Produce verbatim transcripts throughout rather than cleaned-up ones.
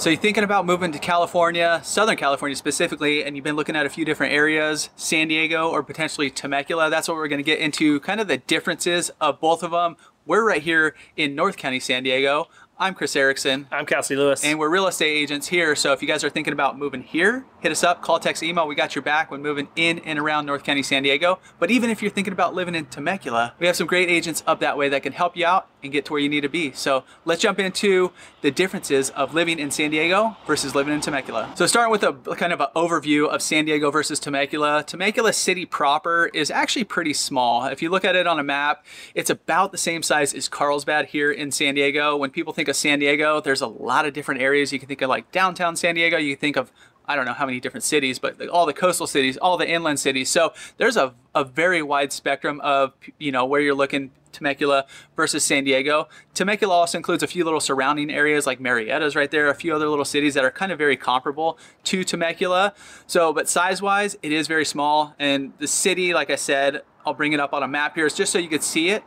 So you're thinking about moving to California, Southern California specifically, and you've been looking at a few different areas, San Diego or potentially Temecula. That's what we're gonna get into, kind of the differences of both of them. We're right here in North County, San Diego. I'm Chris Erickson. I'm Cassidy Lewis. And we're real estate agents here. So if you guys are thinking about moving here, hit us up, call, text, email. We got your back when moving in and around North County, San Diego. But even if you're thinking about living in Temecula, we have some great agents up that way that can help you out and get to where you need to be. So let's jump into the differences of living in San Diego versus living in Temecula. So starting with a kind of an overview of San Diego versus Temecula, Temecula city proper is actually pretty small. If you look at it on a map, it's about the same size as Carlsbad here in San Diego. When people think of San Diego, there's a lot of different areas. You can think of like downtown San Diego, you can think of I don't know how many different cities, but all the coastal cities, all the inland cities. So there's a, a very wide spectrum of, you know, where you're looking. Temecula versus San Diego. Temecula also includes a few little surrounding areas like Marietta's right there, a few other little cities that are kind of very comparable to Temecula. So, but size-wise, it is very small. And the city, like I said, I'll bring it up on a map here, it's just so you could see it.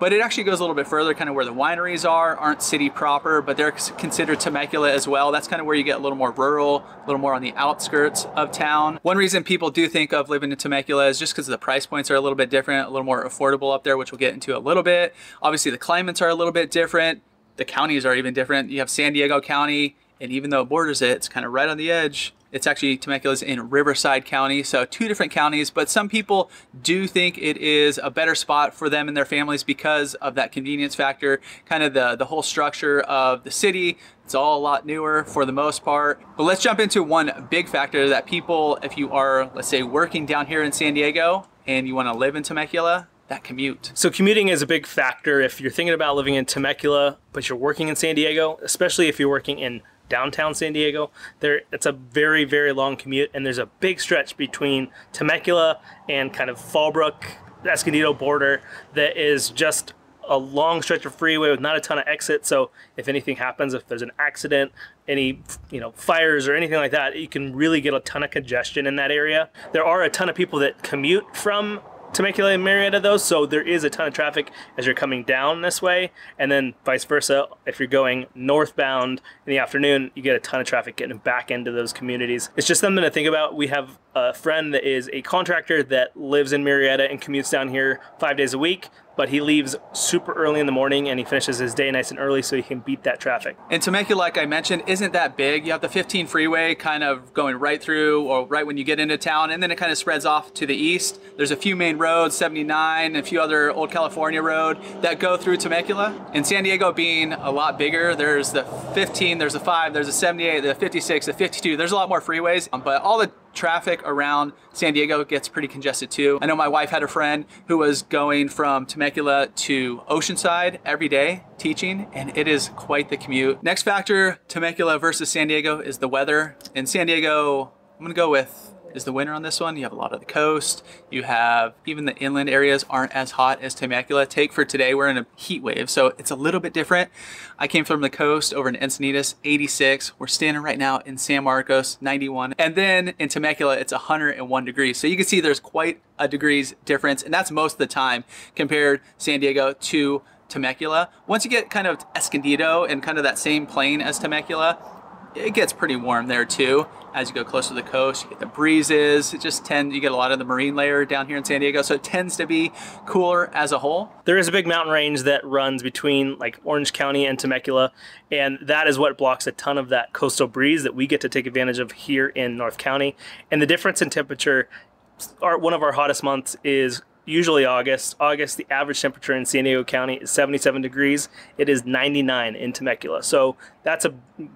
But it actually goes a little bit further, kind of where the wineries are, aren't city proper, but they're considered Temecula as well. That's kind of where you get a little more rural, a little more on the outskirts of town. One reason people do think of living in Temecula is just because the price points are a little bit different, a little more affordable up there, which we'll get into a little bit. Obviously, the climates are a little bit different. The counties are even different. You have San Diego County, and even though it borders it, it's kind of right on the edge. It's actually Temecula's in Riverside County, so two different counties, but some people do think it is a better spot for them and their families because of that convenience factor, kind of the, the whole structure of the city. It's all a lot newer for the most part. But let's jump into one big factor that people, if you are, let's say, working down here in San Diego and you want to live in Temecula, that commute. So commuting is a big factor if you're thinking about living in Temecula, but you're working in San Diego, especially if you're working in downtown San Diego. There, it's a very, very long commute, and there's a big stretch between Temecula and kind of Fallbrook, Escondido border that is just a long stretch of freeway with not a ton of exits. So if anything happens, if there's an accident, any you know fires or anything like that, you can really get a ton of congestion in that area. There are a ton of people that commute from Temecula and Marietta though, so there is a ton of traffic as you're coming down this way, and then vice versa. If you're going northbound in the afternoon, you get a ton of traffic getting back into those communities. It's just something to think about. We have a friend that is a contractor that lives in Marietta and commutes down here five days a week, but he leaves super early in the morning and he finishes his day nice and early so he can beat that traffic. And Temecula, like I mentioned, isn't that big. You have the fifteen freeway kind of going right through or right when you get into town, and then it kind of spreads off to the east. There's a few main roads, seventy-nine, a few other Old California road that go through Temecula. And San Diego being a lot bigger, there's the fifteen, there's a five, there's a seventy-eight, the fifty-six, the fifty-two, there's a lot more freeways, but all the traffic around San Diego gets pretty congested too. I know my wife had a friend who was going from Temecula to Oceanside every day teaching, and it is quite the commute. Next factor, Temecula versus San Diego, is the weather. In San Diego, I'm gonna go with is the winter on this one. You have a lot of the coast. You have even the inland areas aren't as hot as Temecula. Take for today, we're in a heat wave, so it's a little bit different. I came from the coast over in Encinitas, eighty-six. We're standing right now in San Marcos, ninety-one. And then in Temecula, it's one hundred and one degrees. So you can see there's quite a degrees difference, and that's most of the time compared San Diego to Temecula. Once you get kind of Escondido and kind of that same plain as Temecula, it gets pretty warm there too. As you go closer to the coast, you get the breezes. It just tends, you get a lot of the marine layer down here in San Diego, so it tends to be cooler as a whole. There is a big mountain range that runs between like Orange County and Temecula, and that is what blocks a ton of that coastal breeze that we get to take advantage of here in North County. And the difference in temperature, our, one of our hottest months is usually August. August, the average temperature in San Diego County is seventy-seven degrees. It is ninety-nine in Temecula. So that's a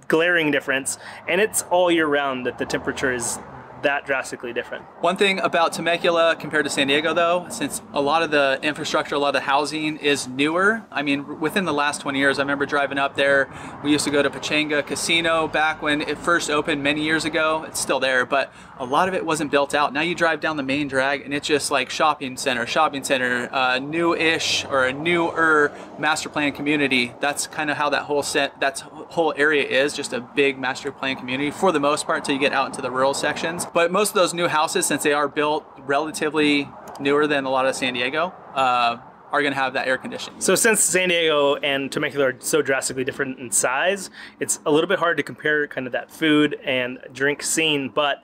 glaring difference. And it's all year round that the temperature is that drastically different. One thing about Temecula compared to San Diego though, since a lot of the infrastructure, a lot of the housing is newer. I mean, within the last twenty years, I remember driving up there. We used to go to Pechanga Casino back when it first opened many years ago. It's still there, but a lot of it wasn't built out. Now you drive down the main drag and it's just like shopping center, shopping center, uh, new-ish or a newer master plan community. That's kind of how that whole set, that whole area is, just a big master plan community for the most part until you get out into the rural sections. But most of those new houses, since they are built relatively newer than a lot of San Diego, uh, are going to have that air conditioning. So since San Diego and Temecula are so drastically different in size, it's a little bit hard to compare kind of that food and drink scene, but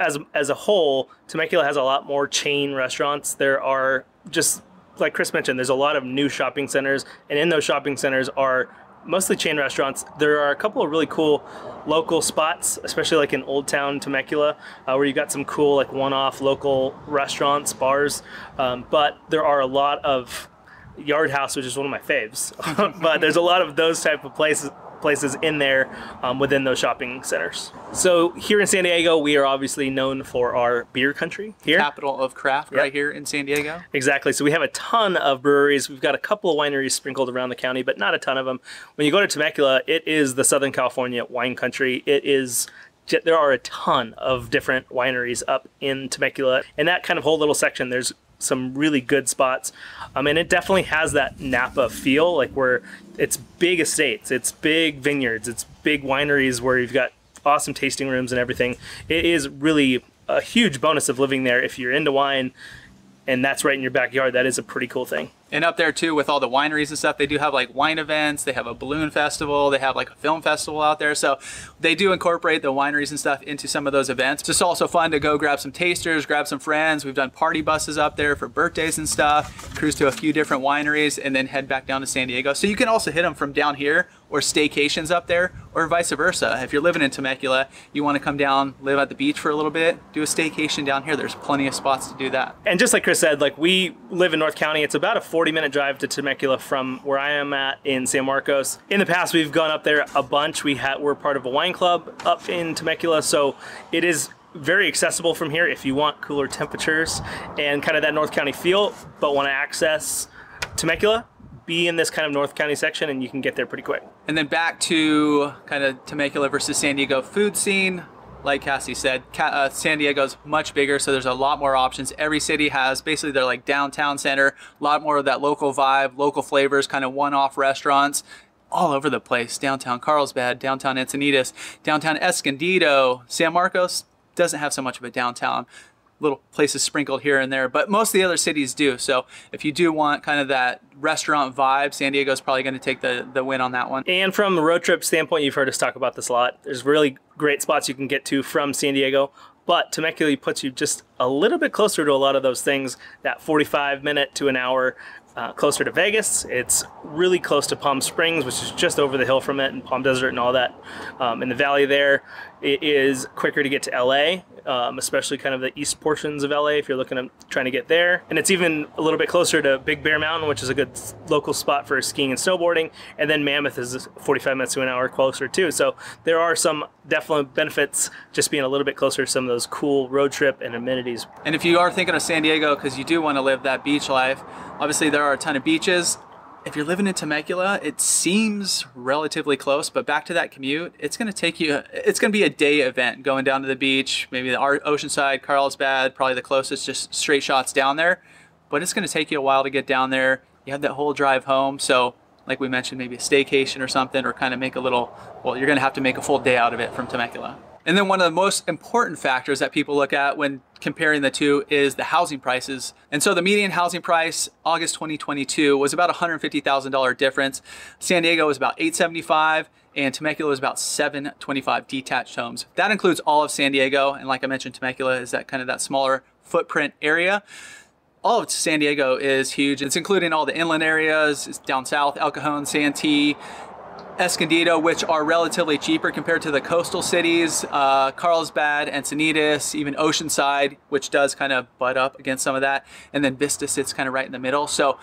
as, as a whole, Temecula has a lot more chain restaurants. There are, just like Chris mentioned, there's a lot of new shopping centers, and in those shopping centers are mostly chain restaurants. There are a couple of really cool local spots, especially like in Old Town Temecula, uh, where you got some cool like one-off local restaurants, bars, um, but there are a lot of Yard House, which is one of my faves, but there's a lot of those type of places places in there um, within those shopping centers. So here in San Diego, we are obviously known for our beer country here. Capital of craft, yep. Right here in San Diego. Exactly, so we have a ton of breweries. We've got a couple of wineries sprinkled around the county, but not a ton of them. When you go to Temecula, it is the Southern California wine country. It is, there are a ton of different wineries up in Temecula. In that kind of whole little section, there's some really good spots. Um, and it definitely has that Napa feel, like where it's big estates, it's big vineyards, it's big wineries where you've got awesome tasting rooms and everything. It is really a huge bonus of living there. If you're into wine and that's right in your backyard, that is a pretty cool thing. And up there too, with all the wineries and stuff, they do have like wine events, they have a balloon festival, they have like a film festival out there. So they do incorporate the wineries and stuff into some of those events. It's just also fun to go grab some tasters, grab some friends. We've done party buses up there for birthdays and stuff, cruise to a few different wineries, and then head back down to San Diego. So you can also hit them from down here, or staycations up there, or vice versa. If you're living in Temecula, you want to come down, live at the beach for a little bit, do a staycation down here. There's plenty of spots to do that. And just like Chris said, like we live in North County. It's about a forty minute drive to Temecula from where I am at in San Marcos. In the past, we've gone up there a bunch. We had, we're part of a wine club up in Temecula, so it is very accessible from here if you want cooler temperatures and kind of that North County feel, but want to access Temecula. Be in this kind of North County section and you can get there pretty quick. And then back to kind of Temecula versus San Diego food scene. Like Cassie said, uh, San Diego's much bigger, so there's a lot more options. Every city has basically their like downtown center, a lot more of that local vibe, local flavors, kind of one-off restaurants all over the place. Downtown Carlsbad, downtown Encinitas, downtown Escondido. San Marcos doesn't have so much of a downtown. Little places sprinkled here and there, but most of the other cities do. So if you do want kind of that restaurant vibe, San Diego's probably going to take the, the win on that one. And from a road trip standpoint, you've heard us talk about this a lot. There's really great spots you can get to from San Diego, but Temecula puts you just a little bit closer to a lot of those things, that forty-five minute to an hour uh, closer to Vegas. It's really close to Palm Springs, which is just over the hill from it, and Palm Desert and all that um, in the valley there. It is quicker to get to L A, um, especially kind of the east portions of L A if you're looking at trying to get there. And it's even a little bit closer to Big Bear Mountain, which is a good local spot for skiing and snowboarding. And then Mammoth is forty-five minutes to an hour closer too. So there are some definite benefits just being a little bit closer to some of those cool road trip and amenities. And if you are thinking of San Diego because you do want to live that beach life, obviously there are a ton of beaches. If you're living in Temecula, it seems relatively close, but back to that commute, it's going to take you, it's going to be a day event going down to the beach, maybe the Oceanside, Carlsbad, probably the closest, just straight shots down there, but it's going to take you a while to get down there. You have that whole drive home. So like we mentioned, maybe a staycation or something, or kind of make a little, well, you're going to have to make a full day out of it from Temecula. And then one of the most important factors that people look at when comparing the two is the housing prices. And so the median housing price, August twenty twenty-two, was about one hundred fifty thousand dollars difference. San Diego was about eight hundred seventy-five thousand dollars and Temecula was about seven hundred twenty-five thousand dollars detached homes. That includes all of San Diego. And like I mentioned, Temecula is that kind of that smaller footprint area. All of San Diego is huge. It's including all the inland areas. It's down south, El Cajon, Santee, Escondido, which are relatively cheaper compared to the coastal cities, uh, Carlsbad, Encinitas, even Oceanside, which does kind of butt up against some of that. And then Vista sits kind of right in the middle. So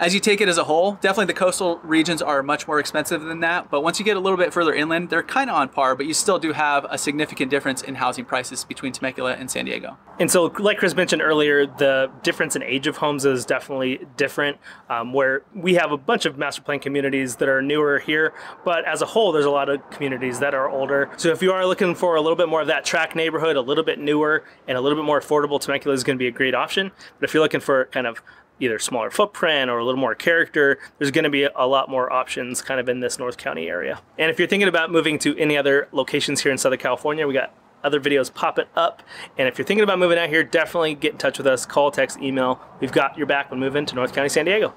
as you take it as a whole, definitely the coastal regions are much more expensive than that. But once you get a little bit further inland, they're kind of on par, but you still do have a significant difference in housing prices between Temecula and San Diego. And so like Chris mentioned earlier, the difference in age of homes is definitely different, um, where we have a bunch of master plan communities that are newer here, but as a whole, there's a lot of communities that are older. So if you are looking for a little bit more of that tract neighborhood, a little bit newer and a little bit more affordable, Temecula is going to be a great option. But if you're looking for kind of either smaller footprint or a little more character, there's gonna be a lot more options kind of in this North County area. And if you're thinking about moving to any other locations here in Southern California, we got other videos popping up. And if you're thinking about moving out here, definitely get in touch with us. Call, text, email. We've got your back when moving to North County, San Diego.